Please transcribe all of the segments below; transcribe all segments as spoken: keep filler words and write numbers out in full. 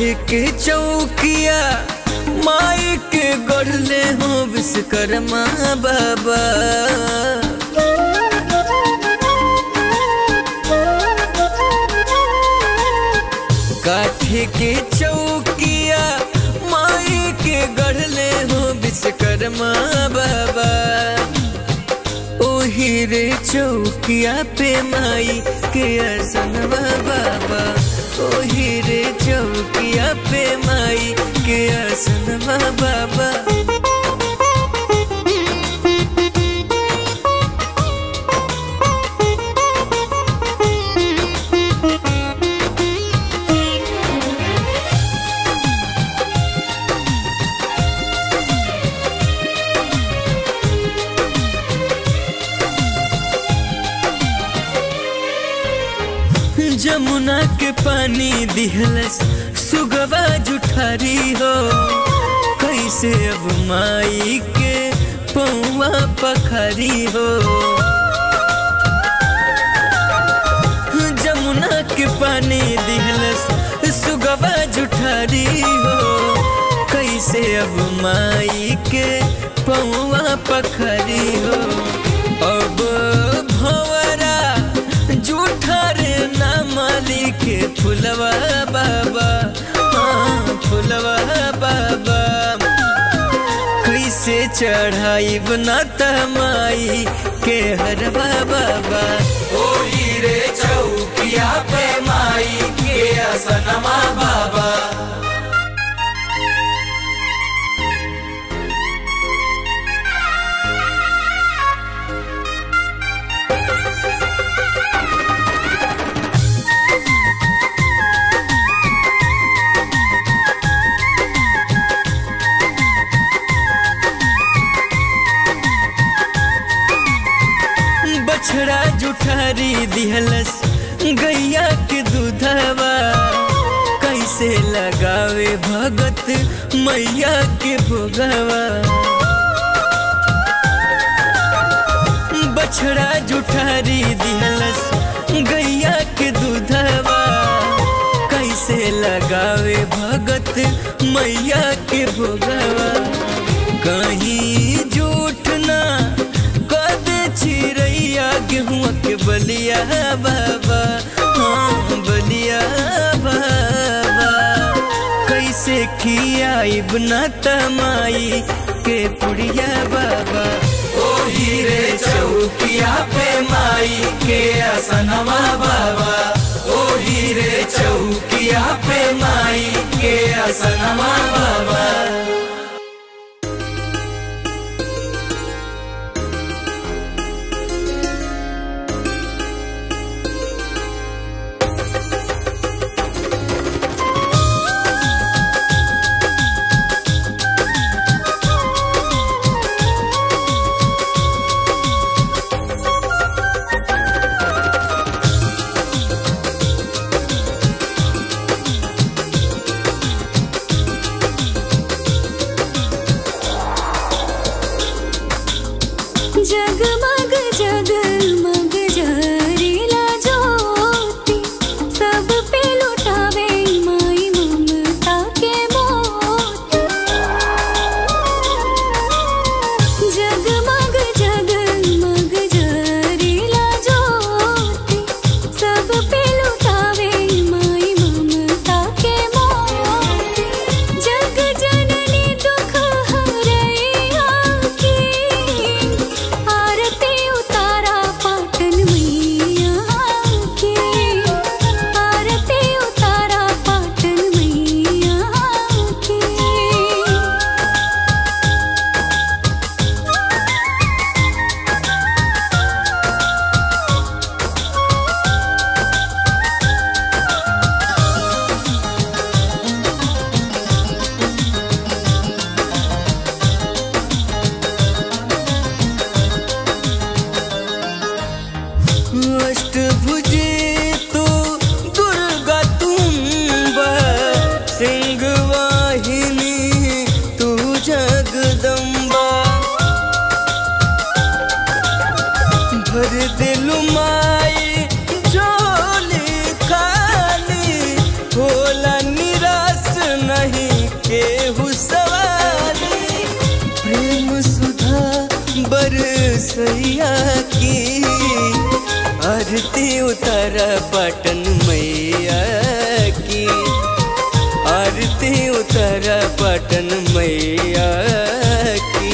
की चौकिया माई के गढ़ले हो विश्वकर्मा बाबा। काठी की चौकिया माई के गढ़ले हो विश्वकर्मा बाबा। ओही रे चौकिया पे माई के असनवा बाबा। ओही रे चौकिया पे माई के असनवा बाबा। जमुना के पानी दिहलस सुगवा जुठारी हो, कैसे अब माई के पौआ पखारी हो। जमुना के पानी दिहलस सुगवा जुठारी हो, कैसे अब माई के पौआ पखारी हो। अब भवरा जुठारे ना मालिक फुलवा बाबा। हाँ फुलवा बाबा। कैसे चढ़ाई बनाता माई के हरवा बाबा। ओही रे चौकिया पे माई के असनमा बाबा। बछड़ा जुठारी दिहलस गैया के दूधवा, कैसे लगावे भगत मैया के भोगवा। बछड़ा जुठारी दिहलस गैया के दूधवा, कैसे लगावे भगत मैया के भोगवा। कहीं झूठ ना चिरैया गेहुआ के बलिया बाबा। हाँ बलिया बाबा। कैसे खियाई बनाता माई के पुड़िया बाबा। ओही रे चौकिया पे माई के असनवा बाबा। ओही रे चौकिया पे माई के असनवा बाबा। जगमग जगमग जहरीला ज्योति सब पे लुटावे माई ममता के मोती। जगमग जगमग जहरीला ज्योति सब पे लुटावे माई ममता के मोती। जग जननी दुख हरैया की माई झोली खाली होला निराश रसैया की आरती उतर पटन मैया की, आरती उतर पटन मैया की।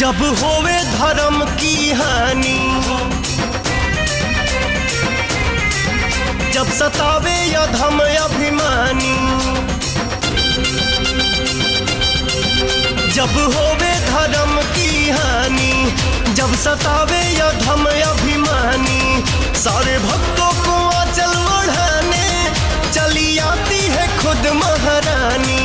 जब होवे धर्म की हानि, जब सतावे अधम अभिमानी, जब होवे धर्म की हानि, जब सतावे अधम अभिमानी, सारे भक्तों को आंचल ओढ़ाने चली आती है खुद महारानी।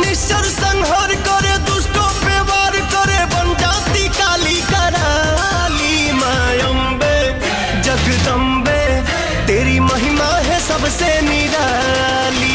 निश्चर संहार करे दुष्टों पे वार करे, बन जाती काली कराली। माँ अम्बे जगदम्बे तेरी महिमा है सबसे निराली।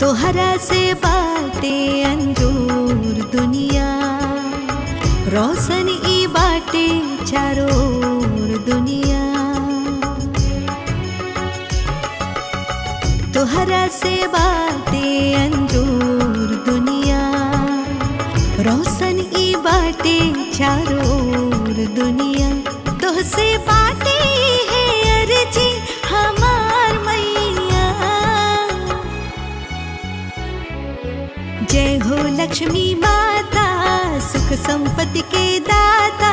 तोहरा से बाटे अंजूर दुनिया, रोशन ई बाटे चारोर दुनिया। तोहरा से बाटे अंजूर दुनिया, रोशन ई बाटे चारोर दुनिया। तोहसे बाटे है अर्जी हमार जय हो लक्ष्मी माता, सुख संपत्ति के दाता।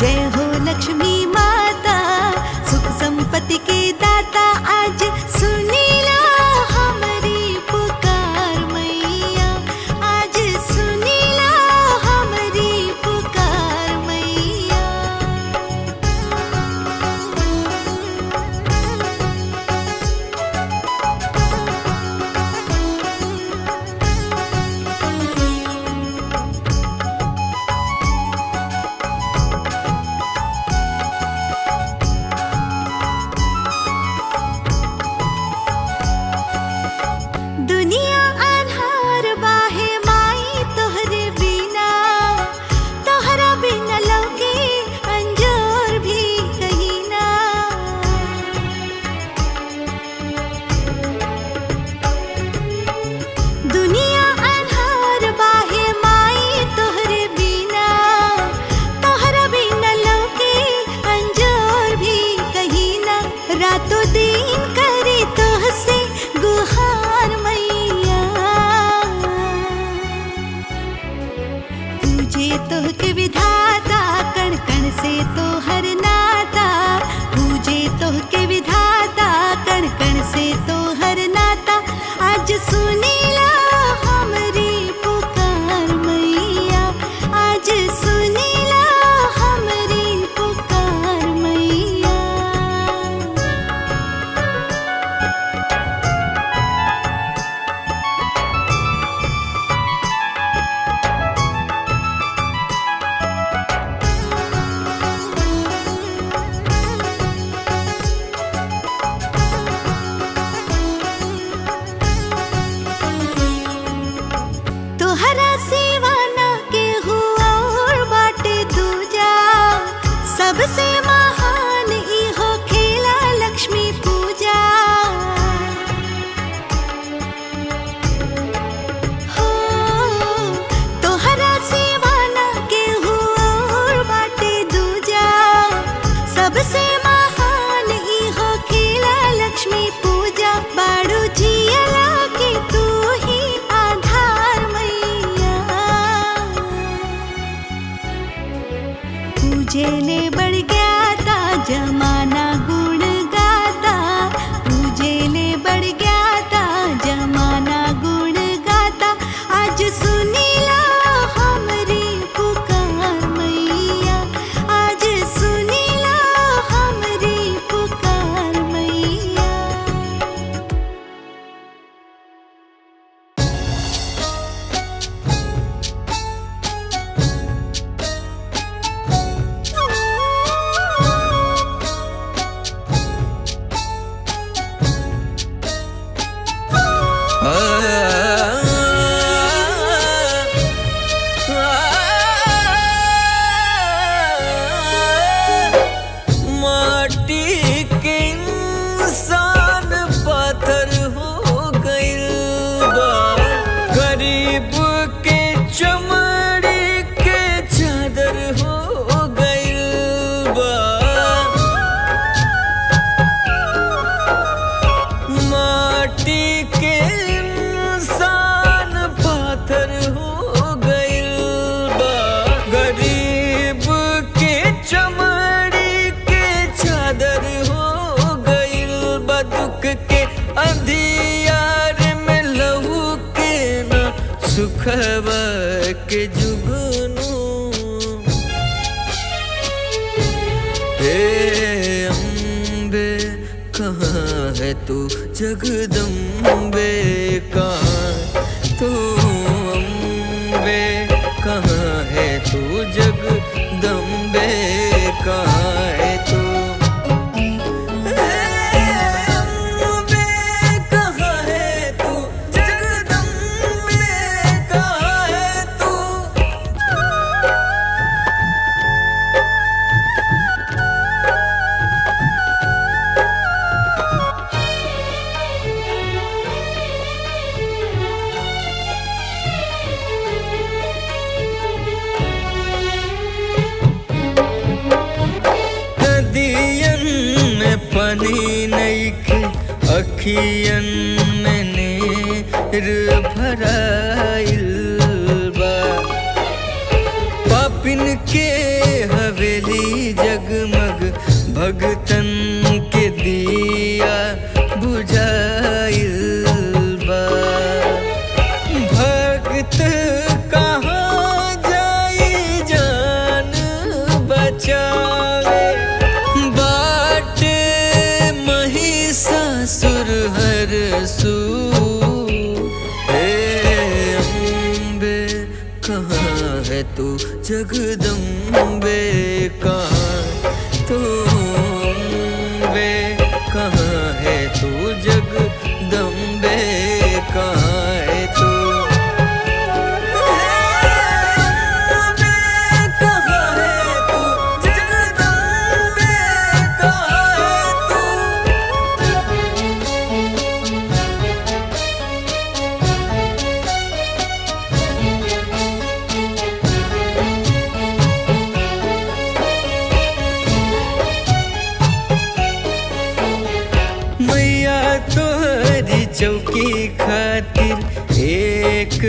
जय हो लक्ष्मी माता, सुख संपत्ति के दाता। आज सुनीला हमारी पुकार मैया, आज सुनीला हमारी पुकार मैया। हे अम्बे कहाँ है तू जगदम्बे कहाँ, तू अम्बे कहाँ है तू जगदम्बे कहाँ है तू। पानी नैख अखियन में नीर भराइल बा, पापिन के हवेली जगमग भगतन के दिया बुझाइल बा। भगत कहाँ जाई जान बचावे, ससुर हर सू। हे अम्बे कहाँ है तू जगदम्बे कहाँ, तू अम्बे कहाँ है तू जगदम्बे कहाँ। तोहरी चौकी खातिर एक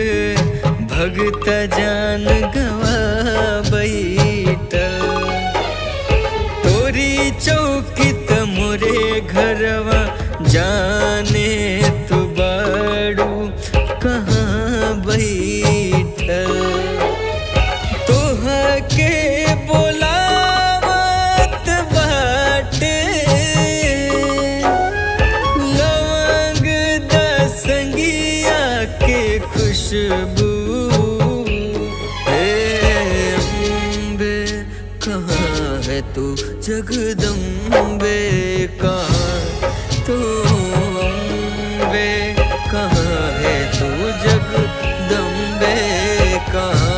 भगत जान गवा बैठल, तोरी चौकी त मोरे घरवा जाने तू बाड़ू कहाँ बैठल। तोहा के बोलावत बाटे खुशबू। हे अम्बे कहाँ है तू जगदम्बे कहाँ, तू अम्बे कहाँ है तू जगदम्बे कहाँ।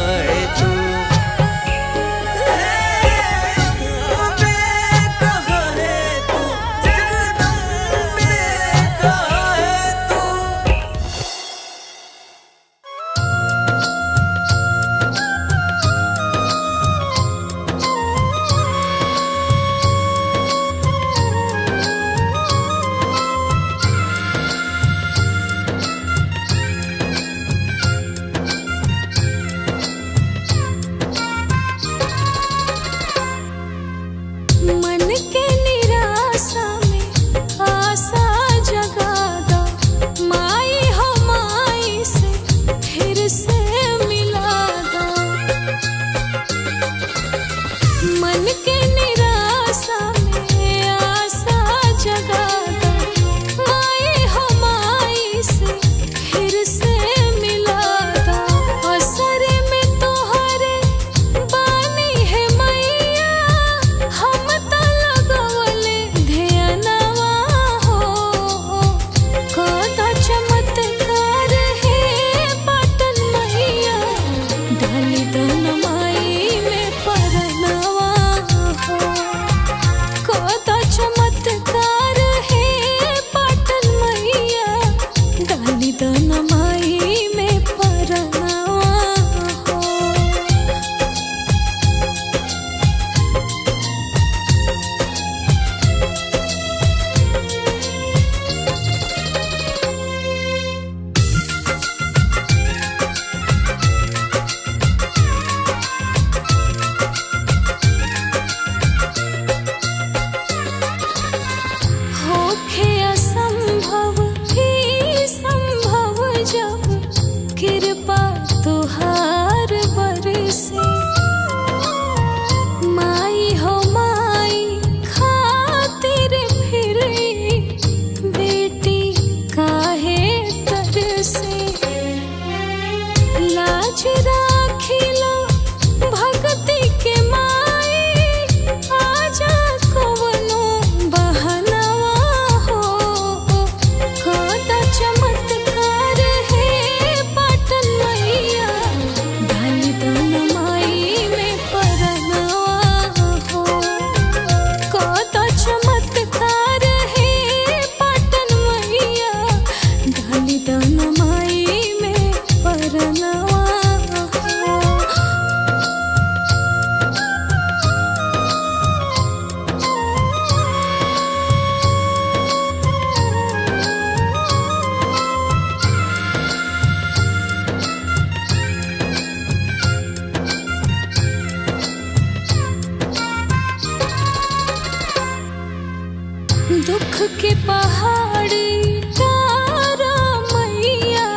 दुख के पहाड़ी तारा मैया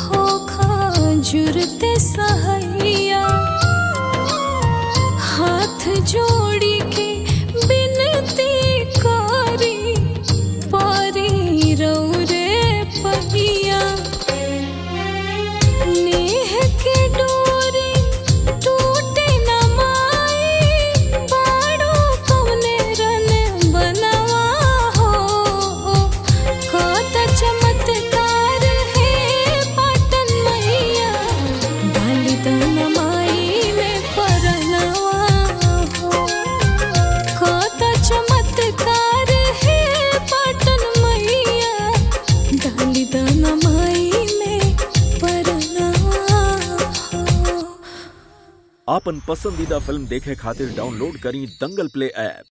हो खजुरते सहैया, हाथ जोड़ी के बिनती करी परी रौरे पहिया, नेह के डोरी टूटे न माई बाड़ो कौने रन बनवा हो, कत चमत्कार है पाटन मैया डाली तन माई में परनवा हो, कत चमत्कार है पाटन मैया डाली तन माई में परनवा हो। आपन पसंदीदा फिल्म देखे खातिर डाउनलोड करी दंगल प्ले ऐप।